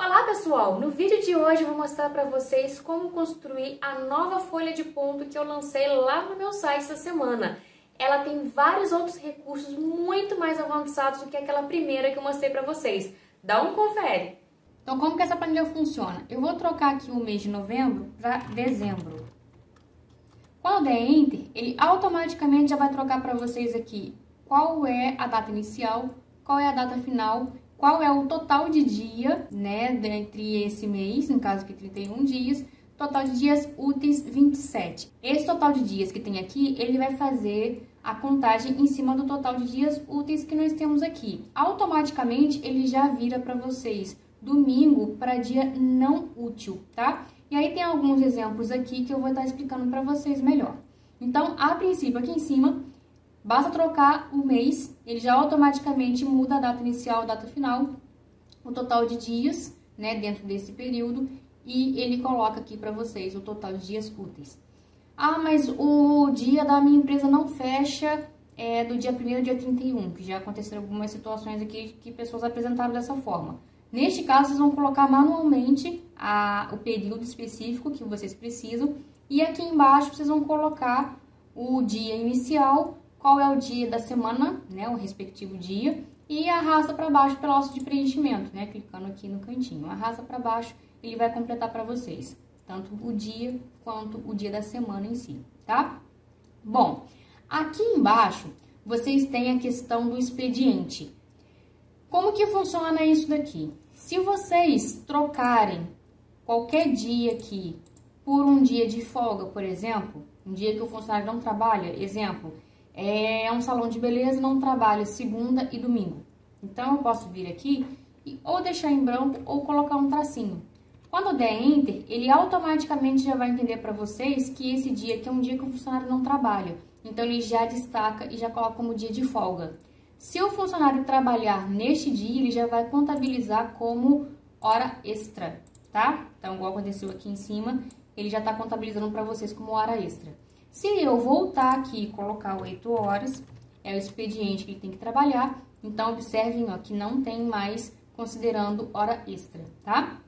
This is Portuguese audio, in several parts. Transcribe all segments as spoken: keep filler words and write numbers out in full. Olá pessoal, no vídeo de hoje eu vou mostrar para vocês como construir a nova folha de ponto que eu lancei lá no meu site essa semana. Ela tem vários outros recursos muito mais avançados do que aquela primeira que eu mostrei para vocês. Dá um confere! Então como que essa planilha funciona? Eu vou trocar aqui o mês de novembro para dezembro. Quando der Enter, ele automaticamente já vai trocar para vocês aqui qual é a data inicial, qual é a data final, qual é o total de dia, né, entre esse mês, no caso aqui trinta e um dias, total de dias úteis vinte e sete. Esse total de dias que tem aqui, ele vai fazer a contagem em cima do total de dias úteis que nós temos aqui. Automaticamente, ele já vira para vocês domingo para dia não útil, tá? E aí tem alguns exemplos aqui que eu vou estar explicando para vocês melhor. Então, a princípio, aqui em cima, basta trocar o mês, ele já automaticamente muda a data inicial, a data final, o total de dias, né, dentro desse período, e ele coloca aqui para vocês o total de dias úteis. Ah, mas o dia da minha empresa não fecha é, do dia primeiro ao dia trinta e um, que já aconteceram algumas situações aqui que pessoas apresentaram dessa forma. Neste caso, vocês vão colocar manualmente a, o período específico que vocês precisam, e aqui embaixo vocês vão colocar o dia inicial, qual é o dia da semana, né, o respectivo dia, e arrasta para baixo pelo osso de preenchimento, né, clicando aqui no cantinho. Arrasta para baixo, ele vai completar para vocês, tanto o dia quanto o dia da semana em si, tá? Bom, aqui embaixo vocês têm a questão do expediente. Como que funciona isso daqui? Se vocês trocarem qualquer dia aqui por um dia de folga, por exemplo, um dia que o funcionário não trabalha, exemplo, é um salão de beleza, não trabalha segunda e domingo. Então, eu posso vir aqui e ou deixar em branco ou colocar um tracinho. Quando eu der Enter, ele automaticamente já vai entender para vocês que esse dia aqui é um dia que o funcionário não trabalha. Então, ele já destaca e já coloca como dia de folga. Se o funcionário trabalhar neste dia, ele já vai contabilizar como hora extra, tá? Então, igual aconteceu aqui em cima, ele já está contabilizando para vocês como hora extra. Se eu voltar aqui e colocar oito horas, é o expediente que ele tem que trabalhar, então observem ó, que não tem mais considerando hora extra, tá?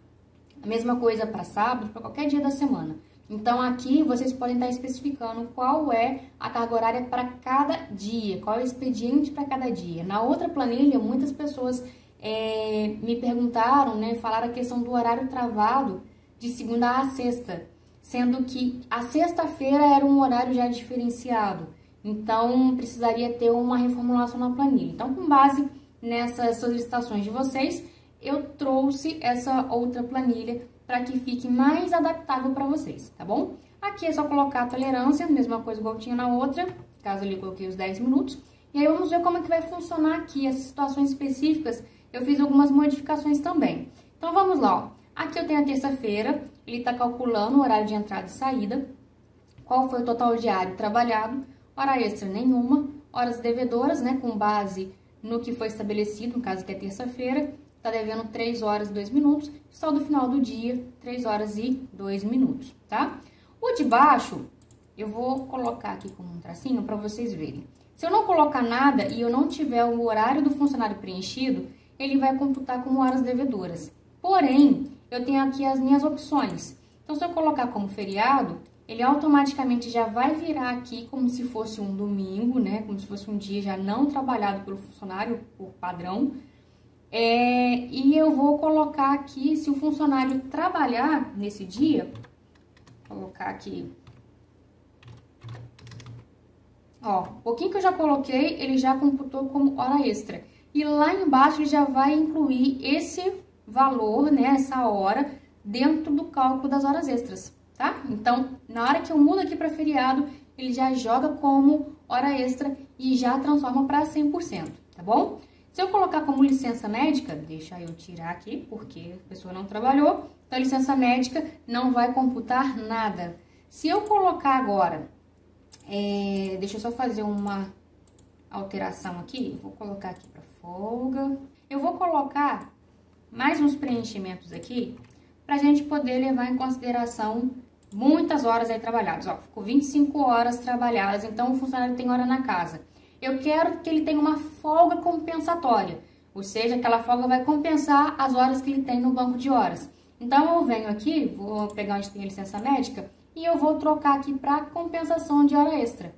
A mesma coisa para sábado, para qualquer dia da semana. Então aqui vocês podem estar especificando qual é a carga horária para cada dia, qual é o expediente para cada dia. Na outra planilha, muitas pessoas é, me perguntaram, né, falaram a questão do horário travado de segunda a sexta. Sendo que a sexta-feira era um horário já diferenciado, então precisaria ter uma reformulação na planilha. Então, com base nessas solicitações de vocês, eu trouxe essa outra planilha para que fique mais adaptável para vocês, tá bom? Aqui é só colocar a tolerância, mesma coisa igual tinha na outra, caso ali eu coloquei os dez minutos. E aí vamos ver como é que vai funcionar aqui, essas situações específicas, eu fiz algumas modificações também. Então, vamos lá, ó. Aqui eu tenho a terça-feira, ele está calculando o horário de entrada e saída, qual foi o total diário trabalhado, hora extra nenhuma, horas devedoras, né, com base no que foi estabelecido, no caso que é terça-feira, está devendo três horas e dois minutos, só do final do dia, três horas e dois minutos, tá? O de baixo, eu vou colocar aqui como um tracinho para vocês verem. Se eu não colocar nada e eu não tiver o horário do funcionário preenchido, ele vai computar como horas devedoras. Porém, eu tenho aqui as minhas opções. Então, se eu colocar como feriado, ele automaticamente já vai virar aqui como se fosse um domingo, né? Como se fosse um dia já não trabalhado pelo funcionário, por padrão. É, e eu vou colocar aqui, se o funcionário trabalhar nesse dia, vou colocar aqui. Ó, o pouquinho que eu já coloquei, ele já computou como hora extra. E lá embaixo, ele já vai incluir esse valor, né, essa hora, dentro do cálculo das horas extras, tá? Então, na hora que eu mudo aqui para feriado, ele já joga como hora extra e já transforma para cem por cento, tá bom? Se eu colocar como licença médica, deixa eu tirar aqui, porque a pessoa não trabalhou, então a licença médica não vai computar nada. Se eu colocar agora, é, deixa eu só fazer uma alteração aqui, vou colocar aqui para folga, eu vou colocar mais uns preenchimentos aqui, pra gente poder levar em consideração muitas horas aí trabalhadas. Ó, ficou vinte e cinco horas trabalhadas, então o funcionário tem hora na casa. Eu quero que ele tenha uma folga compensatória. Ou seja, aquela folga vai compensar as horas que ele tem no banco de horas. Então, eu venho aqui, vou pegar onde tem a licença médica e eu vou trocar aqui para compensação de hora extra.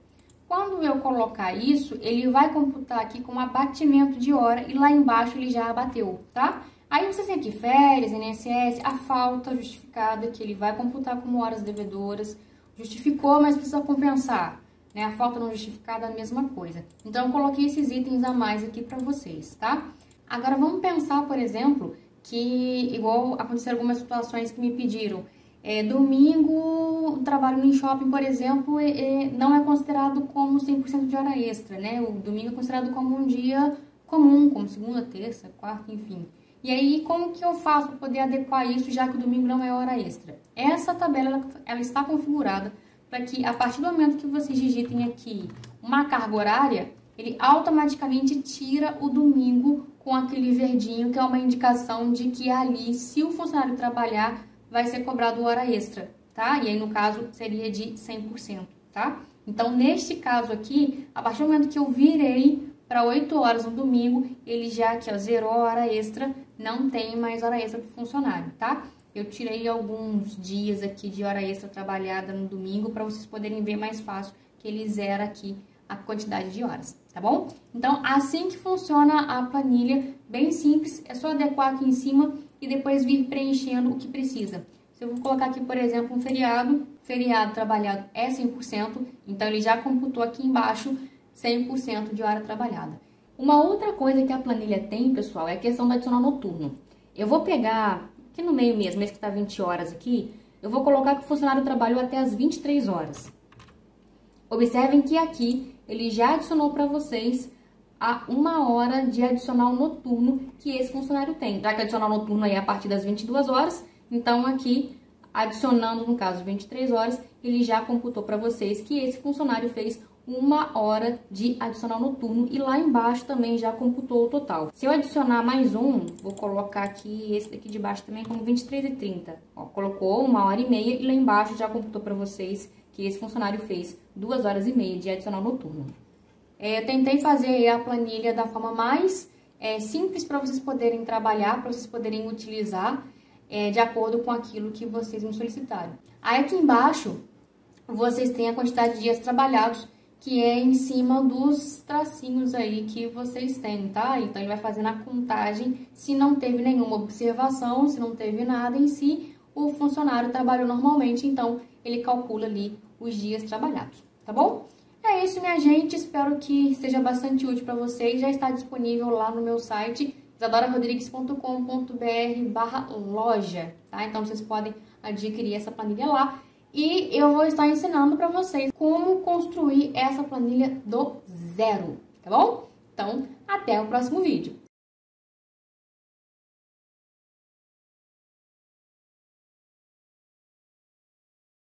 Quando eu colocar isso, ele vai computar aqui com abatimento de hora e lá embaixo ele já abateu, tá? Aí você tem aqui férias, I N S S, a falta justificada que ele vai computar como horas devedoras. Justificou, mas precisa compensar, né? A falta não justificada é a mesma coisa. Então, eu coloquei esses itens a mais aqui para vocês, tá? Agora, vamos pensar, por exemplo, que igual aconteceram algumas situações que me pediram. É, domingo, trabalho no shopping, por exemplo, é, não é considerado como cem por cento de hora extra, né? O domingo é considerado como um dia comum, como segunda, terça, quarta, enfim. E aí, como que eu faço para poder adequar isso, já que o domingo não é hora extra? Essa tabela, ela, ela está configurada para que, a partir do momento que vocês digitem aqui uma carga horária, ele automaticamente tira o domingo com aquele verdinho, que é uma indicação de que ali, se o funcionário trabalhar, vai ser cobrado hora extra, tá? E aí, no caso, seria de cem por cento, tá? Então, neste caso aqui, a partir do momento que eu virei para oito horas no domingo, ele já aqui, ó, zerou a hora extra, não tem mais hora extra para o funcionário, tá? Eu tirei alguns dias aqui de hora extra trabalhada no domingo para vocês poderem ver mais fácil que ele zera aqui a quantidade de horas, tá bom? Então, assim que funciona a planilha, bem simples, é só adequar aqui em cima e depois vir preenchendo o que precisa. Se eu vou colocar aqui, por exemplo, um feriado, feriado trabalhado é cem por cento, então ele já computou aqui embaixo cem por cento de hora trabalhada. Uma outra coisa que a planilha tem, pessoal, é a questão do adicional noturno. Eu vou pegar, aqui no meio mesmo, esse que está vinte horas aqui, eu vou colocar que o funcionário trabalhou até as vinte e três horas. Observem que aqui ele já adicionou para vocês a uma hora de adicional noturno que esse funcionário tem. Já que adicional noturno aí é a partir das vinte e duas horas, então aqui, adicionando, no caso, vinte e três horas, ele já computou para vocês que esse funcionário fez uma hora de adicional noturno e lá embaixo também já computou o total. Se eu adicionar mais um, vou colocar aqui esse daqui de baixo também como vinte e três e trinta. Ó, colocou uma hora e meia e lá embaixo já computou para vocês que esse funcionário fez duas horas e meia de adicional noturno. É, eu tentei fazer a planilha da forma mais é, simples para vocês poderem trabalhar, para vocês poderem utilizar é, de acordo com aquilo que vocês me solicitaram. Aí aqui embaixo vocês têm a quantidade de dias trabalhados, que é em cima dos tracinhos aí que vocês têm, tá? Então, ele vai fazendo a contagem, se não teve nenhuma observação, se não teve nada em si, o funcionário trabalhou normalmente, então, ele calcula ali os dias trabalhados, tá bom? É isso, minha gente, espero que seja bastante útil para vocês, já está disponível lá no meu site, izadora rodrigues ponto com ponto br barra loja, tá? Então, vocês podem adquirir essa planilha lá. E eu vou estar ensinando para vocês como construir essa planilha do zero, tá bom? Então, até o próximo vídeo.